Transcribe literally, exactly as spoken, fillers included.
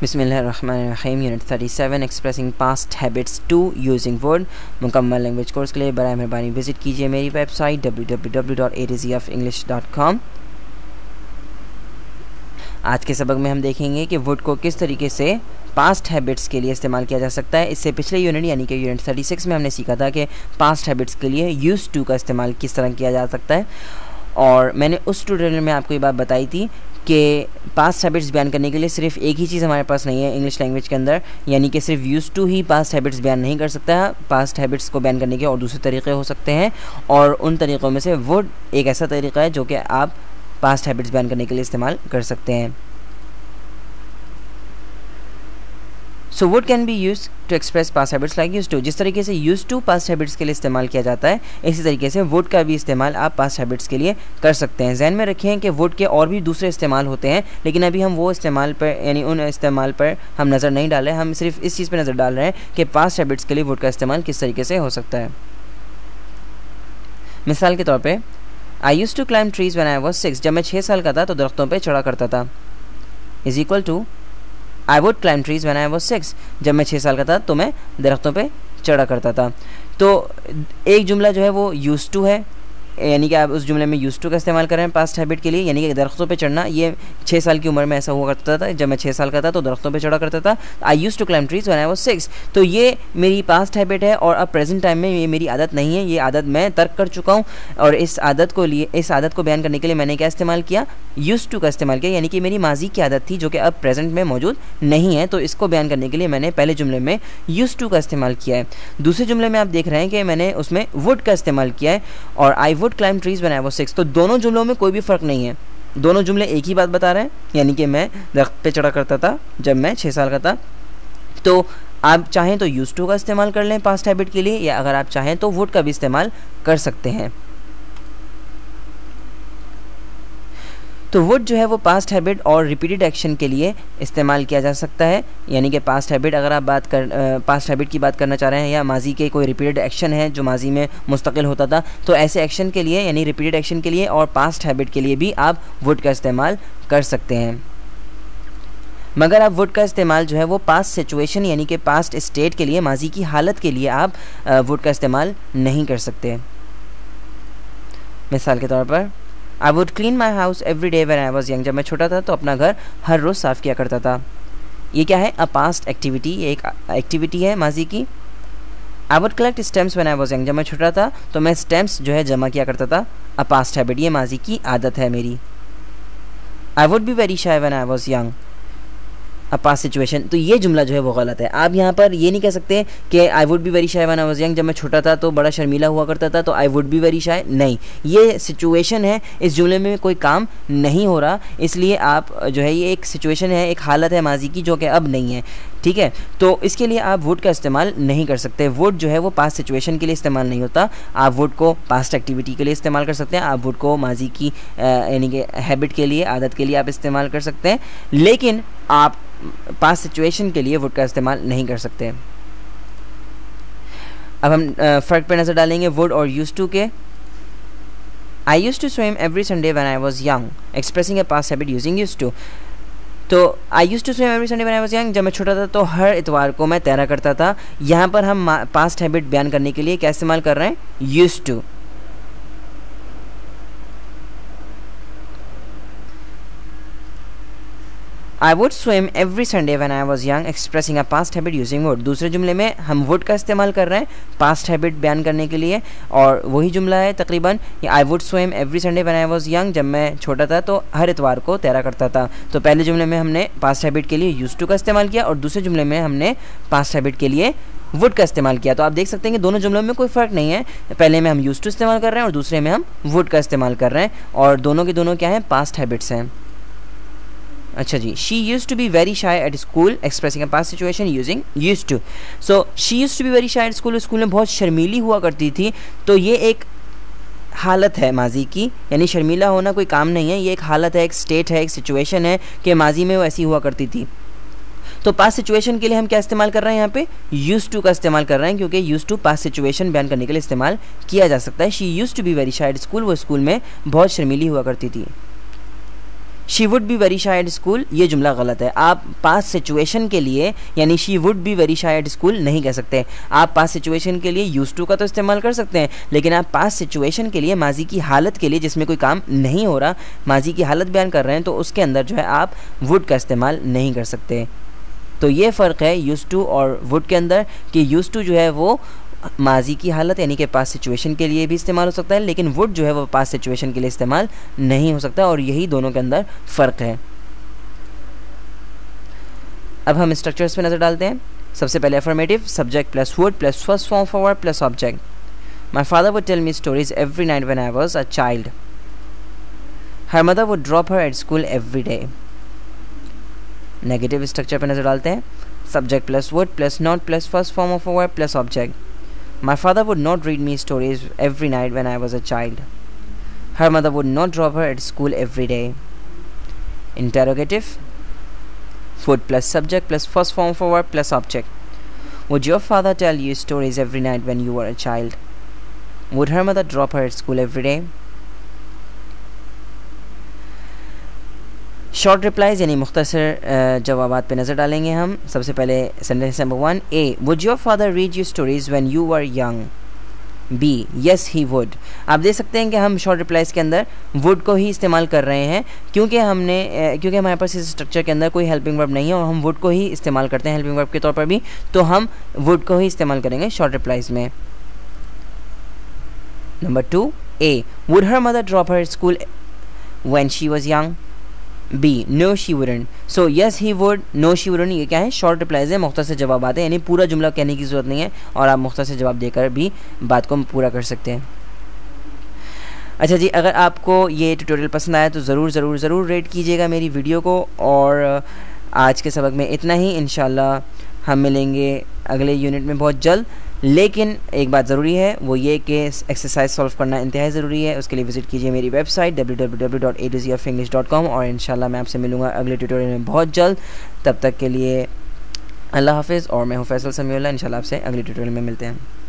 बिस्मिल्लाहिर्रहमानिर्रहीम यूनिट सैंतीस expressing past habits to using word. मुकम्मल लैंग्वेज कोर्स के लिए बराए मेहरबानी विजिट कीजिए मेरी website W W W dot A Z F English dot com. आज के सबक में हम देखेंगे कि वर्ड को किस तरीके से पास्ट हैबिट्स के लिए इस्तेमाल किया जा सकता है। इससे पिछले यूनिट यानी कि यूनिट छत्तीस में हमने सीखा था कि पास्ट हैबिट्स के लिए यूज टू का इस्तेमाल किस तरह किया जा सकता है, और मैंने उस ट्यूटोरियल में आपको ये बात बताई थी कि पास्ट हैबिट्स बयान करने के लिए सिर्फ एक ही चीज़ हमारे पास नहीं है इंग्लिश लैंग्वेज के अंदर, यानी कि सिर्फ यूज टू ही पास्ट हैबिट्स बयान नहीं कर सकता है। पास्ट हैबिट्स को बयान करने के और दूसरे तरीक़े हो सकते हैं, और उन तरीक़ों में से वर्ड एक ऐसा तरीक़ा है जो कि आप पास्ट हैबिट्स बयान करने के लिए इस्तेमाल कर सकते हैं। So word can be use to express past habits like use to. जिस तरीके से यूज टू पास्ट हैबिट्स के लिए इस्तेमाल किया जाता है, इसी तरीके से वर्ड का भी इस्तेमाल आप पास्ट हैबिट्स के लिए कर सकते हैं। जहन में रखें कि वर्ड के और भी दूसरे इस्तेमाल होते हैं, लेकिन अभी हम वो इस्तेमाल पर यानी उन इस्तेमाल पर हम नज़र नहीं डालें। हम सिर्फ इस चीज़ पर नज़र डाल रहे हैं कि पास्ट हैबिट्स के लिए वर्ड का इस्तेमाल किस तरीके से हो सकता है। मिसाल के तौर पर, I use to climb trees when I was six. जब मैं छः साल का था तो दरख्तों पे चढ़ा करता था। Is equal to I would climb trees when I was six. जब मैं छः साल का था तो मैं दरख्तों पे चढ़ा करता था। तो एक जुमला जो है वो यूज टू है, यानी कि आप उस जुमले में यूज टू का इस्तेमाल कर रहे हैं पास्ट हैबिट के लिए, यानी कि दरख्तों पे चढ़ना ये छः साल की उम्र में ऐसा हुआ करता था। जब मैं छः साल का था तो दरख्तों पे चढ़ा करता था। I use to climb trees when I was six. तो ये मेरी पास्ट हैबिट है और अब प्रेजेंट टाइम में ये मेरी आदत नहीं है, ये आदत मैं तर्क कर चुका हूँ, और इस आदत को लिए इस आदत को बयान करने के लिए मैंने क्या इस्तेमाल किया, यूज टू का इस्तेमाल किया, यानी कि मेरी माजी की आदत थी जो कि अब प्रेजेंट में मौजूद नहीं है। तो इसको बयान करने के लिए मैंने पहले जुमले में यूज टू का इस्तेमाल किया है। दूसरे जुमले में आप देख रहे हैं कि मैंने उसमें वुड का इस्तेमाल किया है और I would climb trees when I was six. तो दोनों जुमलों में कोई भी फ़र्क नहीं है, दोनों जुमले एक ही बात बता रहे हैं, यानी कि मैं दरख्त पे चढ़ा करता था जब मैं छः साल का था। तो आप चाहें तो यूज टू का इस्तेमाल कर लें पास्ट हैबिट के लिए, या अगर आप चाहें तो वुड का भी इस्तेमाल कर सकते हैं। तो वुड जो है वो पास्ट हैबिट और रिपीटेड एक्शन के लिए इस्तेमाल किया जा सकता है, यानी कि पास्ट हैबिट अगर आप बात कर पास्ट हैबिट की बात करना चाह रहे हैं, या माजी के कोई रिपीटेड एक्शन है जो माजी में मुस्तकिल होता था, तो ऐसे एक्शन के लिए यानी रिपीटेड एक्शन के लिए और पास्ट हैबिट के लिए भी आप वुड का इस्तेमाल कर सकते हैं। मगर आप वुड का इस्तेमाल जो है वो पास्ट सिचुएशन यानी कि पास्ट स्टेट के लिए, माजी की हालत के लिए आप वुड का इस्तेमाल नहीं कर सकते। मिसाल के तौर पर, I would clean my house every day when I was young. जब मैं छोटा था तो अपना घर हर रोज़ साफ़ किया करता था। ये क्या है, अ पास्ट एक्टिविटी, ये एक एक्टिविटी है माजी की। I would collect stamps when I was young. जब मैं छोटा था तो मैं स्टैम्प्स जो है जमा किया करता था। अ पास्ट हैबिट, ये माजी की आदत है मेरी। I would be very shy when I was young, a past situation. तो ये जुमला जो है वो गलत है। आप यहाँ पर ये नहीं कह सकते कि I would be very shy when I was young, जब मैं छोटा था तो बड़ा शर्मीला हुआ करता था तो I would be very shy. नहीं, ये सिचुएशन है, इस जुमले में कोई काम नहीं हो रहा, इसलिए आप जो है ये एक सिचुएशन है, एक हालत है माजी की जो कि अब नहीं है। ठीक है, तो इसके लिए आप वुड का इस्तेमाल नहीं कर सकते। वुड जो है वो पास्ट सिचुएशन के लिए इस्तेमाल नहीं होता। आप वुड को पास्ट एक्टिविटी के लिए इस्तेमाल कर सकते हैं, आप वुड को माजी की यानी कि हैबिट के लिए, आदत के लिए आप इस्तेमाल कर सकते हैं, लेकिन आप पास्ट सिचुएशन के लिए वुड का इस्तेमाल नहीं कर सकते। अब हम फ़र्क पर नज़र डालेंगे वुड और यूज टू के। I use to swim every Sunday when I was young, expressing a past habit using use to. तो I use to swim every Sunday when I was young, जब मैं छोटा था तो हर इतवार को मैं तैरा करता था। यहाँ पर हम पास्ट हैबिट बयान करने के लिए क्या इस्तेमाल कर रहे हैं, use to. I would swim every Sunday when I was young, expressing a past habit using would. दूसरे जुमले में हम वुड का इस्तेमाल कर रहे हैं पास्ट हैबिट बयान करने के लिए, और वही जुमला है तकरीबन, I would swim every Sunday when I was young, जब मैं छोटा था तो हर इतवार को तैरा करता था। तो पहले जुमले में हमने पास्ट हैबिट के लिए यूज टू का इस्तेमाल किया, और दूसरे जुमले में हमने पास्ट हैबिट के लिए वुड का इस्तेमाल किया। तो आप देख सकते हैं कि दोनों जुमलों में कोई फ़र्क नहीं है, पहले में हम यूज टू इस्तेमाल कर रहे हैं और दूसरे में हम वुड का इस्तेमाल कर रहे हैं, और दोनों के दोनों क्या हैं, पास्ट हैबिट्स हैं। अच्छा जी, she use to be very shy at school, expressing a past situation using use to. So she use to be very shy at school, school में बहुत शर्मीली हुआ करती थी। तो ये एक हालत है माजी की, यानी शर्मीला होना कोई काम नहीं है, ये एक हालत है, एक स्टेट है, एक सिचुएशन है कि माजी में वो ऐसी हुआ करती थी। तो पास्ट सिचुएशन के लिए हम क्या इस्तेमाल कर रहे हैं, यहाँ पे यूज टू का इस्तेमाल कर रहे हैं, क्योंकि यूज टू पास्ट सिचुएशन बयान करने के लिए इस्तेमाल किया जा सकता है। She use to be very shy at school, वो स्कूल में बहुत शर्मीली हुआ करती थी। She would be very shy at school, ये जुमला गलत है। आप पास सिचुएशन के लिए यानी she would be very shy at school नहीं कह सकते। आप पास सिचुएशन के लिए यूज टू का तो इस्तेमाल कर सकते हैं, लेकिन आप पास सिचुएशन के लिए माजी की हालत के लिए जिसमें कोई काम नहीं हो रहा, माजी की हालत बयान कर रहे हैं, तो उसके अंदर जो है आप वुड का इस्तेमाल नहीं कर सकते। तो ये फ़र्क है यूज टू और वुड के अंदर कि यूज टू जो है वो माजी की हालत यानी कि पास सिचुएशन के लिए भी इस्तेमाल हो सकता है, लेकिन वुड जो है वो पास सिचुएशन के लिए इस्तेमाल नहीं हो सकता, और यही दोनों के अंदर फ़र्क है। अब हम स्ट्रक्चर्स पे नज़र डालते हैं। सबसे पहले affirmative subject plus would plus first form forward plus object. My father would tell me stories every night when I was a child. Her mother would drop her at school every day. Negative structure पर नज़र डालते हैं। Subject plus would plus not plus first form of a verb plus object. My father would not read me stories every night when I was a child. Her mother would not drop her at school every day. Interrogative would plus subject plus first form for verb plus object. Would your father tell you stories every night when you were a child? Would her mother drop her at school every day? Short replies यानी मुख्तसर जवाबात पे नज़र डालेंगे हम। सबसे पहले sentence number one, A would your father read you stories when you were young. B yes he would. आप देख सकते हैं कि हम शॉर्ट रिप्लाइज़ के अंदर वुड को ही इस्तेमाल कर रहे हैं, क्योंकि हमने क्योंकि हमारे पास इस स्ट्रक्चर के अंदर कोई हेल्पिंग वर्ब नहीं है और हम वुड को ही इस्तेमाल करते हैं हेल्पिंग वर्ब के तौर पर भी, तो हम वुड को ही इस्तेमाल करेंगे शॉर्ट रिप्लाइज़ में। Number two, A would her mother drop her school when she was young. B no she wouldn't. So yes he would, no she wouldn't, ये क्या है? शॉर्ट रिप्लाइज है, मुख्तसर जवाब आते हैं, यानी पूरा जुमला कहने की ज़रूरत नहीं है और आप मुख्तसर जवाब देकर भी बात को पूरा कर सकते हैं। अच्छा जी, अगर आपको ये ट्यूटोरियल पसंद आया तो ज़रूर ज़रूर ज़रूर रेट कीजिएगा मेरी वीडियो को। और आज के सबक में इतना ही। इंशाल्लाह हम मिलेंगे अगले यूनिट में बहुत जल्द। लेकिन एक बात ज़रूरी है, वो ये कि एक्सरसाइज सॉल्व करना इंतहाई ज़रूरी है। उसके लिए विज़िट कीजिए मेरी website W W W dot A to Z F English dot com, और इंशाल्लाह मैं आपसे मिलूँगा अगले ट्यूटोरियल में बहुत जल्द। तब तक के लिए अल्लाह हाफ़िज़, और मैं हूँ फैसल समीउल्लाह। इंशाल्लाह आपसे अगले ट्यूटोरियल में मिलते हैं।